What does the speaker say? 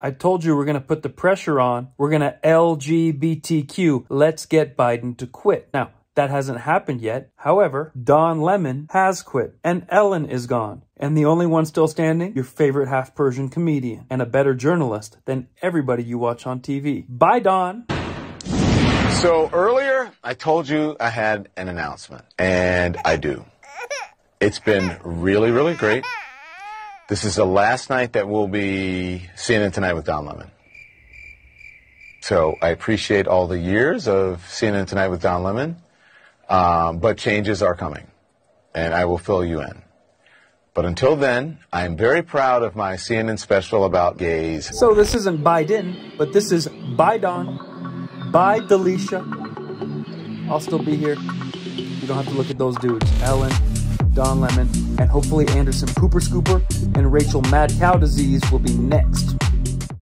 I told you we're going to put the pressure on. We're going to LGBTQ. Let's get Biden to quit. Now, that hasn't happened yet. However, Don Lemon has quit and Ellen is gone. And the only one still standing, your favorite half-Persian comedian and a better journalist than everybody you watch on TV. Bye, Don. So earlier, I told you I had an announcement, and I do. It's been really, really great. This is the last night that we'll be CNN Tonight with Don Lemon. So I appreciate all the years of CNN Tonight with Don Lemon. But changes are coming, and I will fill you in. But until then, I am very proud of my CNN special about gays. So this isn't Biden, but this is Bye Don, Bye Delisha. I'll still be here. You don't have to look at those dudes. Ellen, Don Lemon, and hopefully Anderson Cooper Scooper and Rachel Mad Cow Disease will be next.